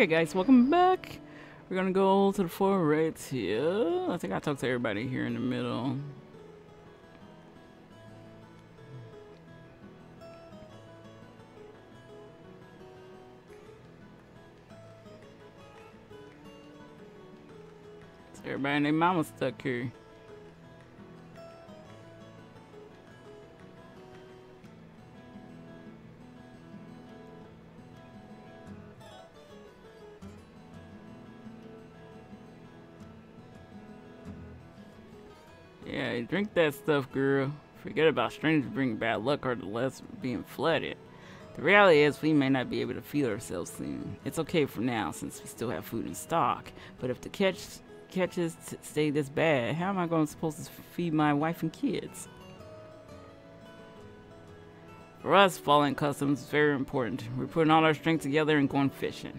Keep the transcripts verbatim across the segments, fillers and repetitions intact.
Okay guys, welcome back. We're gonna go to the four right here. I think I talked to everybody here in the middle. It's everybody and their mama stuck here. Yeah, drink that stuff, girl. Forget about strangers bringing bad luck or the less being flooded. The reality is we may not be able to feed ourselves soon. It's okay for now since we still have food in stock. But if the catch catches stay this bad, how am I going to supposed to feed my wife and kids? For us, following customs is very important. We're putting all our strength together and going fishing.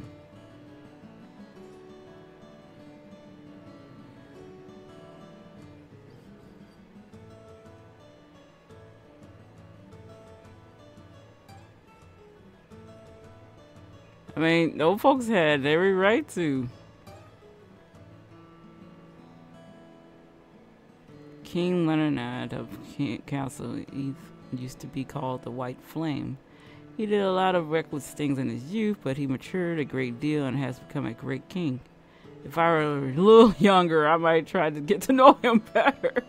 I mean, those folks had every right to. King Leonard of Castle Heath used to be called the White Flame. He did a lot of reckless things in his youth, but he matured a great deal and has become a great king. If I were a little younger, I might try to get to know him better.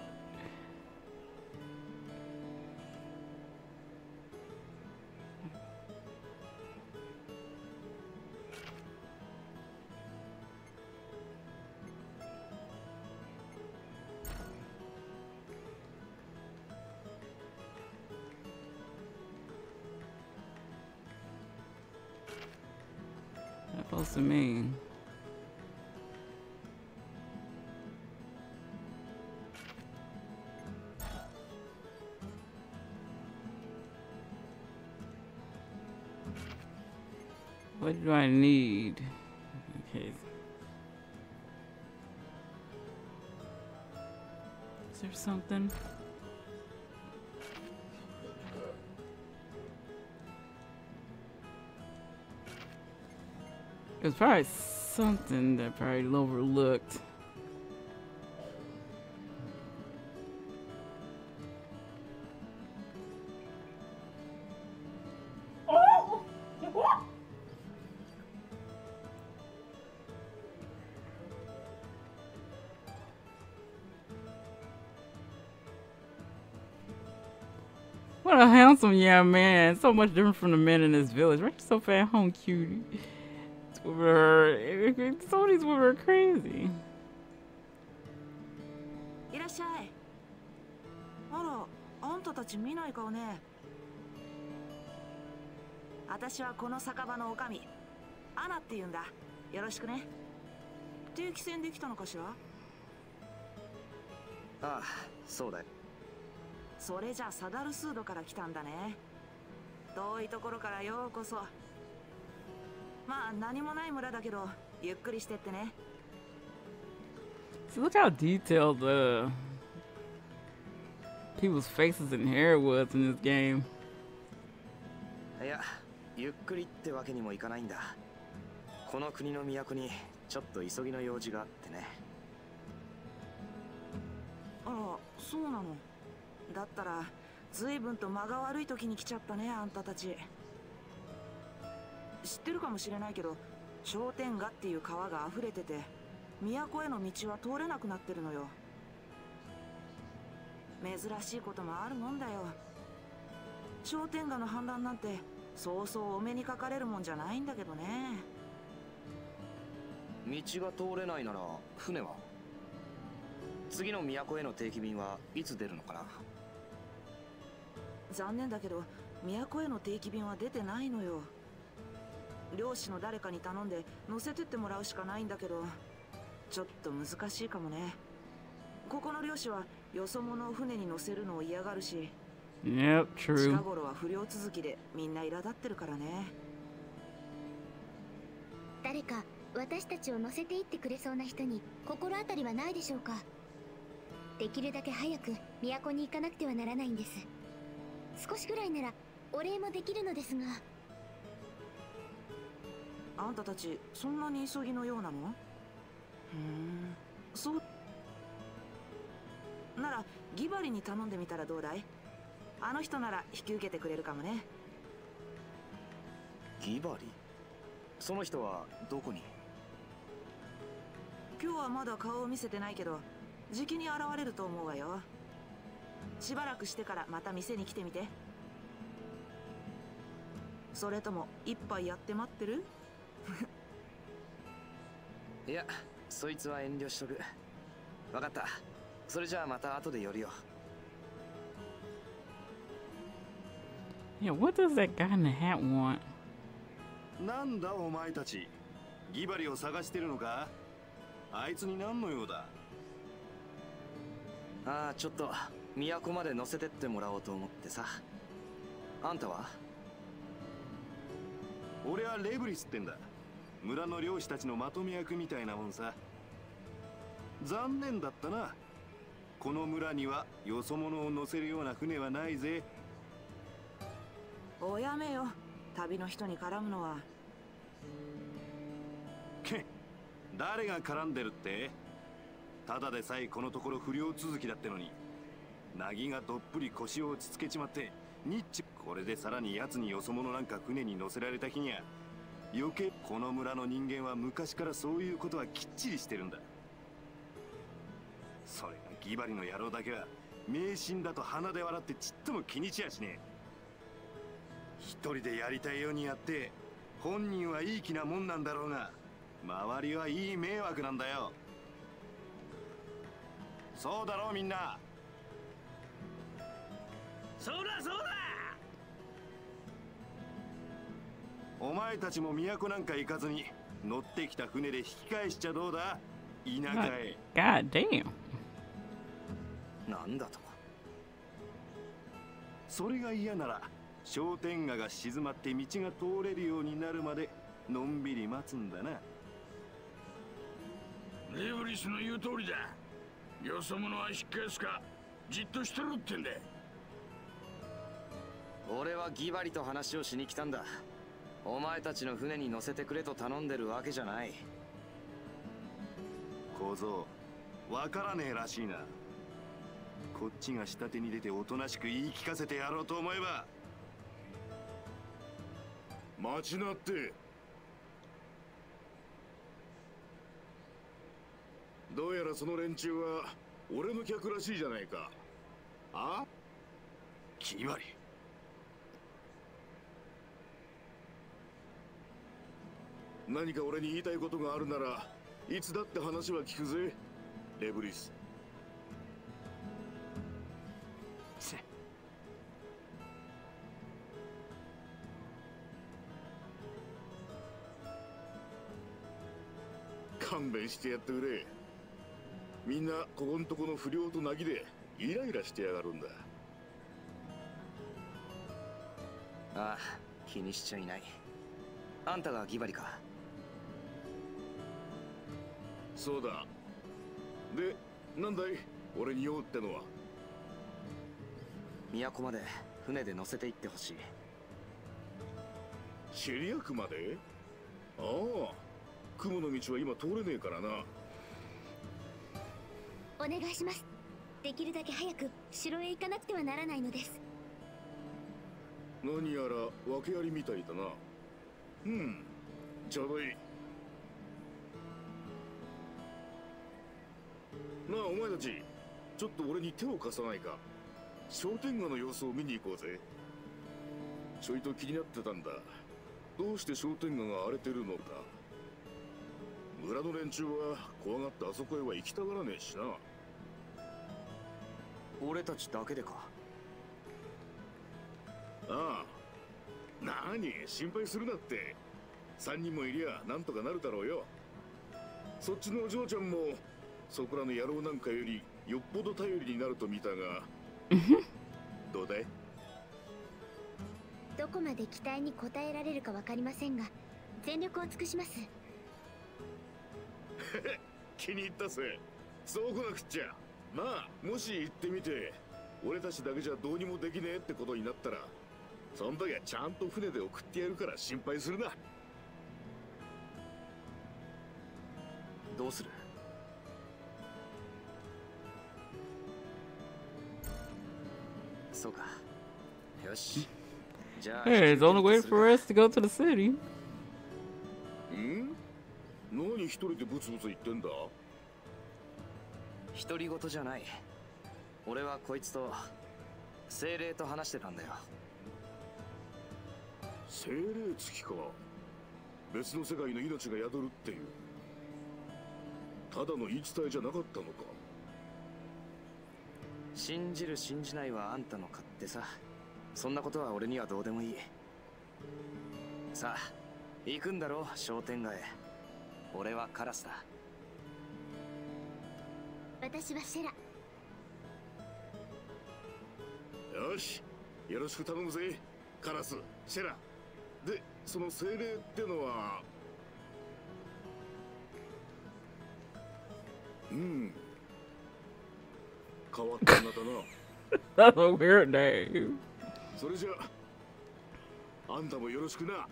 Supposed to mean what do I need? Okay, is there something? It was probably something that probably overlooked. What a handsome young man. So much different from the men in this village. Right, so far home, cutie. Women are, some of these women are crazy. So look how detailed the uh, people's faces and hair was in this game. Yep, true. あんたたちそんなに急ぎのようなの？ふん、そうならギバリに頼んでみたらどうだい？あの人なら引き受けてくれるかもね。ギバリ？その人はどこに？今日はまだ顔を見せてないけどじきに現れると思うわよ。しばらくしてからまた店に来てみて。それとも一杯やって待ってる？いや、そいつは遠慮しとく。分かった。それじゃあまた後で寄るよ。Yeah, what does that guy in the hat want? なんだお前たち。ギバリを探してるのか？あいつに何の用だ？ああ、ちょっと都まで乗せてってもらおうと思ってさ。あんたは？俺はレブリスってんだ。村の漁師たちのまとめ役みたいなもんさ。残念だったな。この村にはよそ者を乗せるような船はないぜ。おやめよ、旅の人に絡むのは。けっ、誰が絡んでるって？ただでさえこのところ不良続きだってのに、ナギがどっぷり腰を落ち着けちまってニッチ。これでさらに奴によそ者なんか船に乗せられた日には余計。この村の人間は昔からそういうことはきっちりしてるんだ。それがギバリの野郎だけは迷信だと鼻で笑ってちっとも気にしやしねえ。一人でやりたいようにやって本人はいい気なもんなんだろうが周りはいい迷惑なんだよ。そうだろうみんな。そうだそうだ。お前たちも都なんか行かずに乗ってきた船で引き返しちゃどうだ。田舎へ。God damn。なんだと。それが嫌なら商店街が静まって道が通れるようになるまでのんびり待つんだな。レブリスの言う通りだ。よそ者は引っ返すかじっとしてろってんだ。俺はギバリと話をしに来たんだ。お前たちの船に乗せてくれと頼んでるわけじゃない。小僧、わからねえらしいな。こっちが下手に出ておとなしく言い聞かせてやろうと思えば。待ちなって。どうやらその連中は俺の客らしいじゃないか。あ？ギバリ。何か俺に言いたいことがあるならいつだって話は聞くぜ、レブリス。勘弁してやってくれ。みんなここんとこの不良となぎでイライラしてやがるんだ。ああ、気にしちゃいない。あんたがギバリか。そうだ。で、なんだい俺に用ってのは。都まで船で乗せて行ってほしい。シリアクまで？ああ、雲の道は今通れねえからな。お願いします。できるだけ早く城へ行かなくてはならないのです。何やら訳ありみたいだな。うん、ちょうどいいなあ。お前たちちょっと俺に手を貸さないか。商店街の様子を見に行こうぜ。ちょいと気になってたんだ。どうして商店街が荒れてるのか。村の連中は怖がってあそこへは行きたがらねえしな。俺たちだけでか。ああ、何心配するなって。さんにんもいりゃなんとかなるだろうよ。そっちのお嬢ちゃんもそこらの野郎なんかよりよっぽど頼りになると見たがどうだい？どこまで期待に応えられるか分かりませんが全力を尽くします。気に入ったぜ。そう来なくっちゃ。まあもし行ってみて俺たちだけじゃどうにもできねえってことになったらそん時はちゃんと船で送ってやるから心配するな。どうする？そうか。よし。じゃあ。Hey, it's only way for us to go to the city. ん？何一人でブツブツ言ってんだ？独り言じゃない。俺はこいつと精霊と話してたんだよ。精霊つきか。別の世界の命が宿るっていう、ただの言い伝えじゃなかったのか。信じる信じないはあんたの勝手さ。そんなことは俺にはどうでもいい。さあ行くんだろう、商店街。俺はカラスだ。私はシェラ。よし、よろしく頼むぜカラス。シェラで、その精霊ってのは、うん、変わった名だな。That's a weird name. それじゃあ、あんたもよろしくな。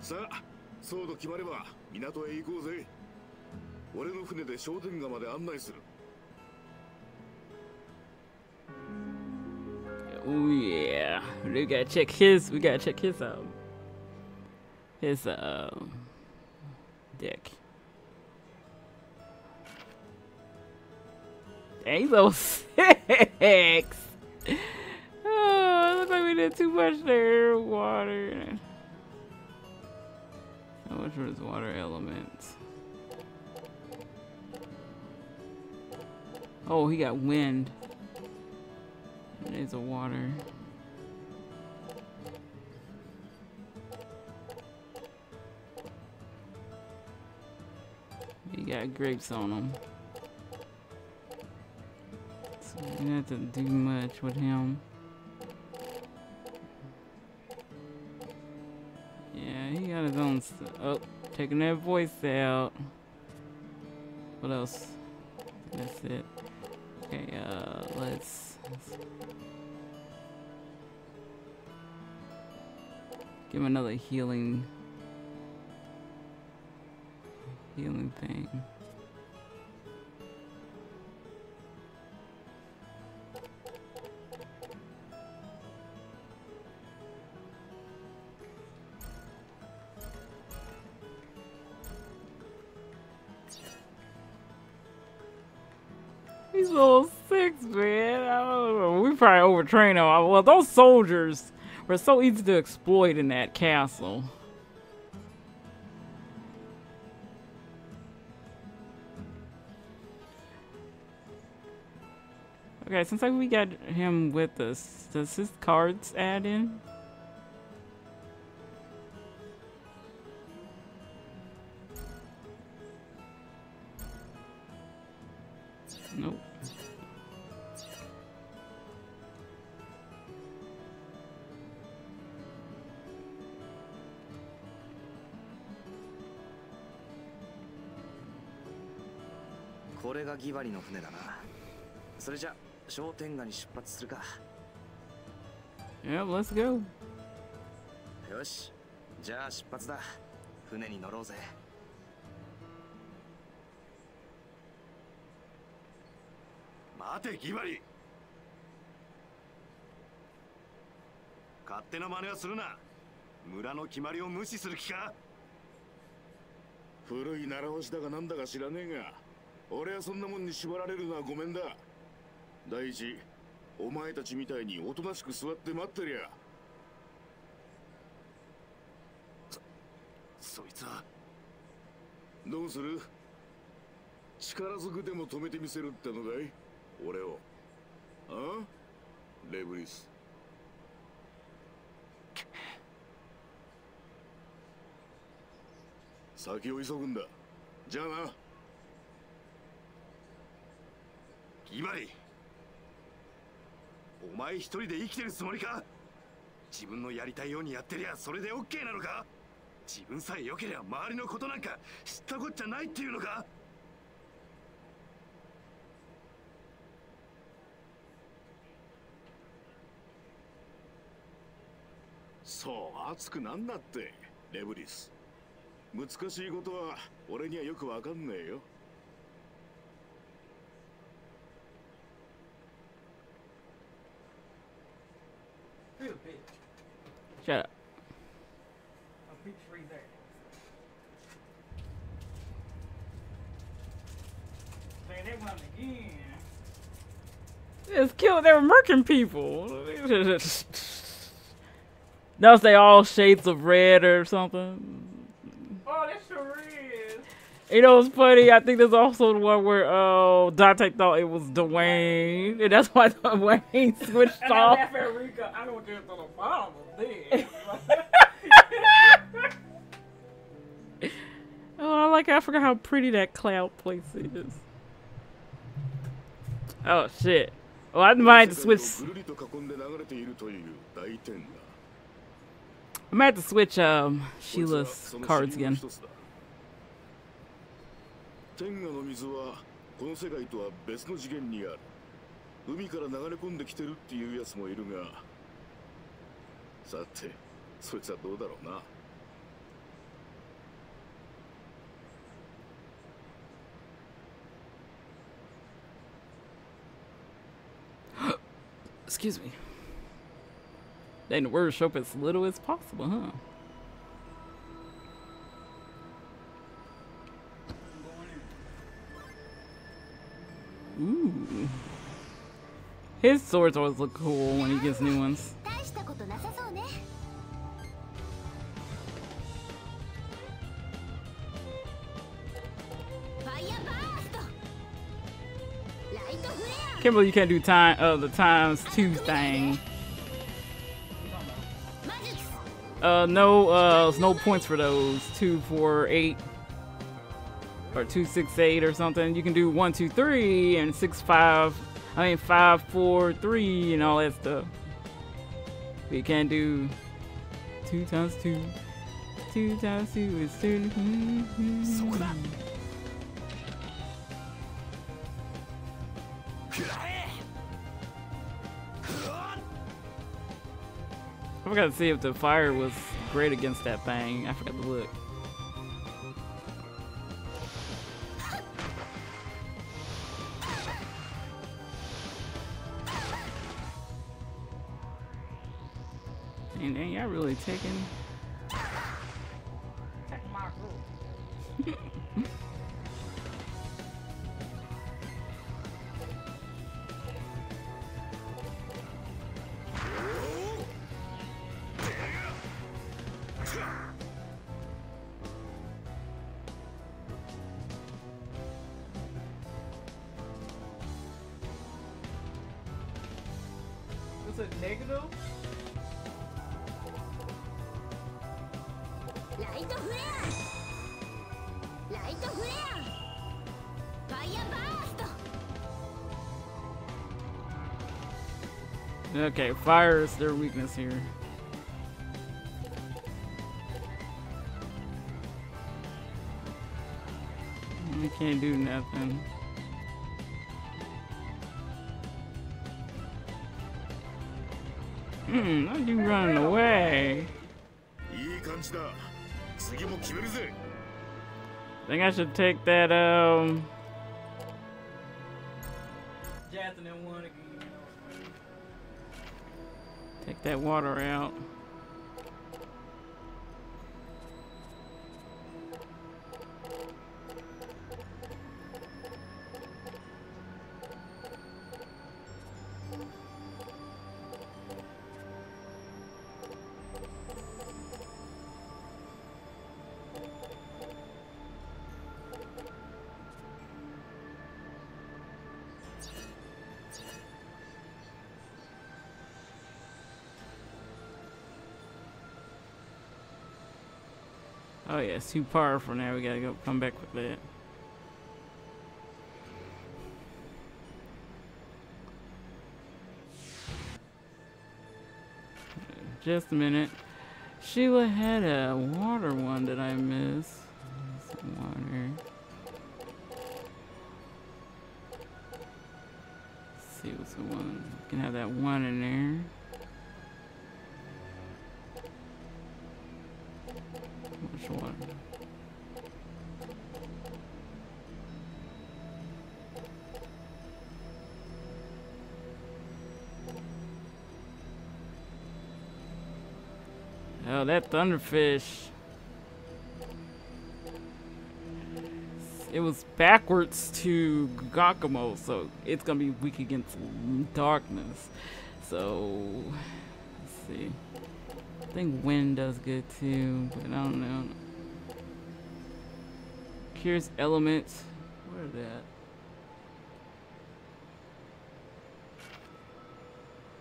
さあ、そうと決まれば港へ行こうぜ。俺の船で商店街まで案内する。Oh yeah, we gotta check his. We gotta check his um, his um, deck. Dang, he's level six. Oh, looks like we did too much there. Water. How much for his water elements? Oh, he got wind. There's a water. You got grapes on him. So we don't have to do much with him. Yeah, he got his own stuff. Oh, taking that voice out. What else? That's it. Okay, uh, let's... give him another healing healing thing. He's level six, man. I don't know. We probably overtrain him. Well, those soldiers were so easy to exploit in that castle. Okay, since like we got him with us, does his cards add in? Nope. This is Gibari's ship. So let's go to the shop. Yeah, let's go. Okay, let's go to the ship. Let's go. Wait, Gibari! Don't do your own things. Don't ignore the rules of the village. I'm old enough to know what to do. 俺はそんなもんに縛られるのはごめんだ。第一、お前たちみたいにおとなしく座って待ってりゃ。そ、そいつは。どうする？力ずくでも止めてみせるってのかい？俺を。あ？レブリス。先を急ぐんだ。じゃあな。 ギバリ、お前一人で生きてるつもりか？自分のやりたいようにやってりゃそれでオッケーなのか？自分さえ良けりゃ周りのことなんか知ったこっちゃないっていうのか？そう熱くなんだってレブリス。難しいことは俺にはよくわかんねえよ。Shut up. I'm pretty sure he's there. Say that one again. Just killed. They were merchant people. Notice they all shades of red or something. Oh, that sure is. You know, it's funny. I think there's also the one where uh, Dante thought it was Dwayne, and that's why Dwayne switched off. I don't get to the bottom of this. Oh, I like I forgot how pretty that cloud place is. Oh shit. Well, I might have to switch. I might have to switch um Sheila's cards again. 天下の水はこの世界とは別の次元にある。海から流れ込んできてるっていうやつもいるが、さてそいつはどうだろうな。Excuse me. Then worship as little as possible, huh? Ooh. His swords always look cool when he gets new ones. Can't believe you can't do time uh the times two thing. Uh no uh there's no points for those. Two, four, eight. Or two, six, eight, or something. You can do one, two, three, and six, five. I mean, five, four, three, and all that stuff. But you can't do two times two. Two times two is two. So good. I forgot to see if the fire was great against that thing. I forgot to look. And ain't y'all really taking? Was it negative? Okay, fire is their weakness here. We can't do nothing. Hmm, why are you running away? I think I should take that, um... take that water out. Oh yeah, it's too powerful now, we gotta go come back with that. Just a minute. Sheila had a water one that I missed. Some water. Let's see what's the one. We can have that one in there. Oh, that thunderfish. It was backwards to Gakamo, so it's gonna be weak against darkness. So, let's see. I think wind does good too, but I don't know. Cures elements. Where is that?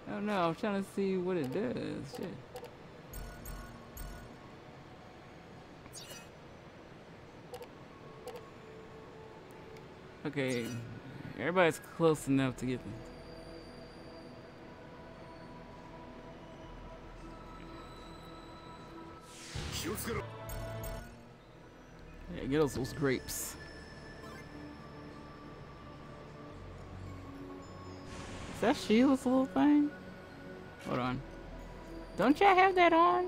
I don't know. I was trying to see what it does. Shit. Okay, everybody's close enough to get them. Yeah, get us those grapes. Is that Sheila's little thing? Hold on. Don't y'all have that on?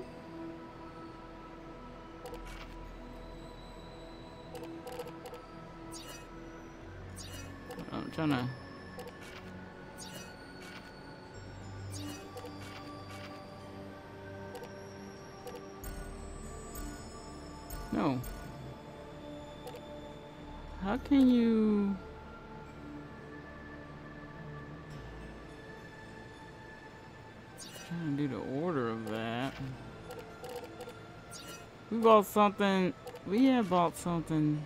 I'm trying to. No. How can you? I'm trying to do the order of that. We bought something. We have bought something.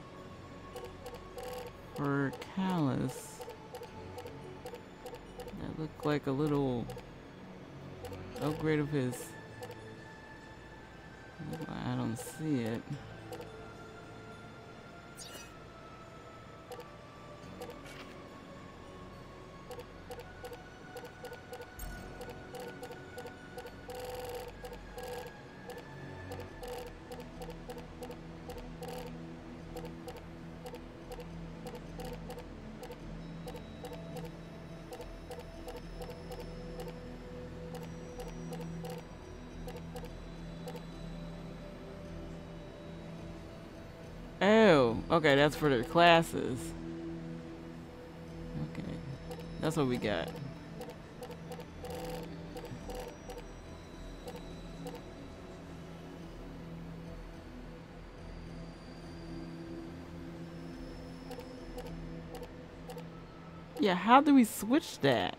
For Callus, that looked like a little upgrade of his. I don't see it. Okay, that's for their classes. Okay, that's what we got. Yeah, how do we switch that?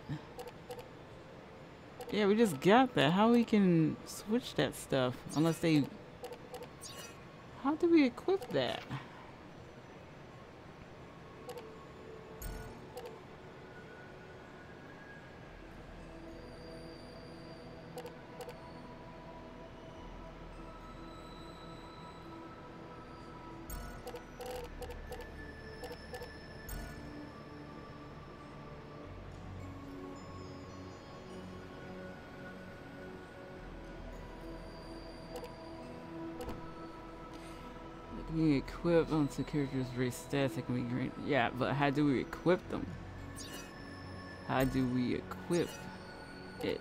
Yeah, we just got that. How we can switch that stuff? Unless they... How do we equip that? You equip onto characters race stats that can be great. Yeah, but how do we equip them? How do we equip it?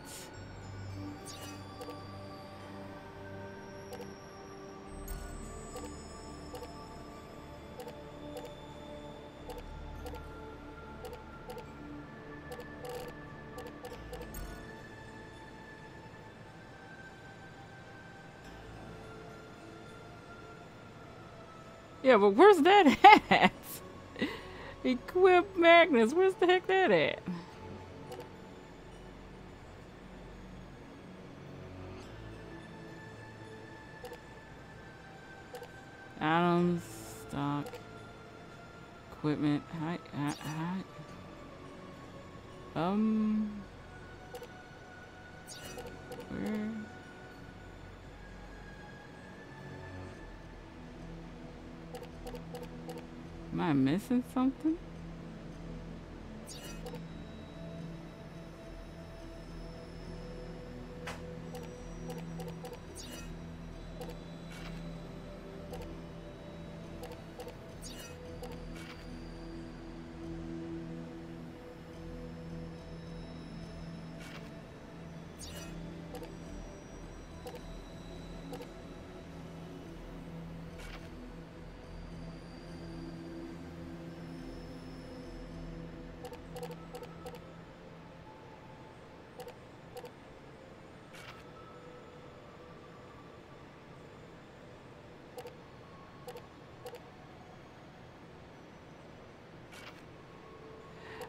Yeah, but where's that at? Equip Magnus, where's the heck that at? Items, stock, equipment, I, I, I, um, where? Am I missing something?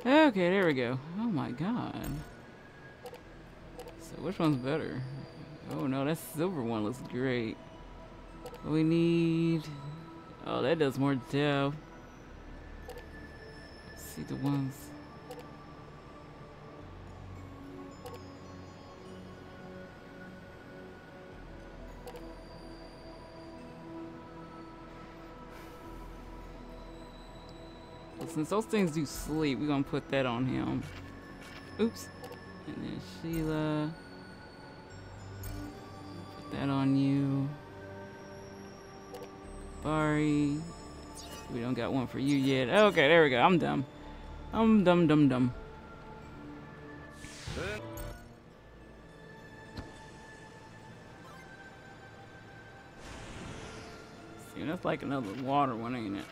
Okay, there we go. Oh my god. So which one's better? Oh no, that silver one looks great. What we need... Oh, that does more depth. Let's see the ones... Since those things do sleep, we're gonna put that on him. Oops. And then Sheila. Put that on you. Gibari. We don't got one for you yet. Okay, there we go. I'm dumb. I'm dumb, dumb, dumb. See, that's like another water one, ain't it?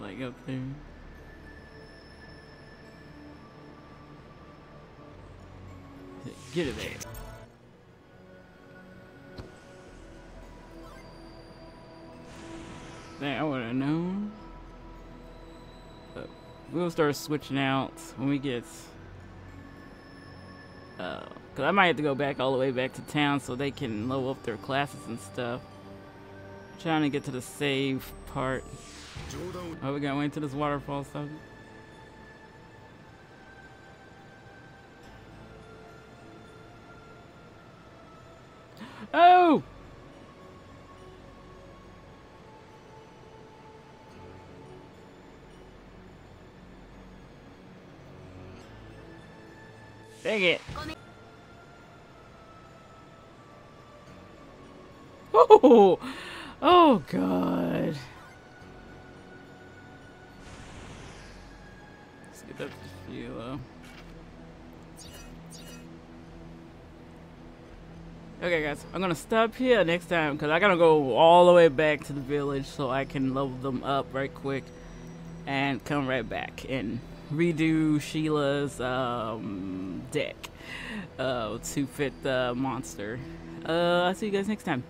Like up there. Get it there. Dang, I would have known. But we'll start switching out when we get. Uh, Cause I might have to go back all the way back to town so they can level up their classes and stuff. I'm trying to get to the save part. Oh, we got way into this waterfall stuff. Oh! Dang it. Oh! Oh, God. Get up to Sheila. Okay, guys, I'm gonna stop here next time because I gotta go all the way back to the village so I can level them up right quick and come right back and redo Sheila's um, deck uh, to fit the monster. Uh, I'll see you guys next time.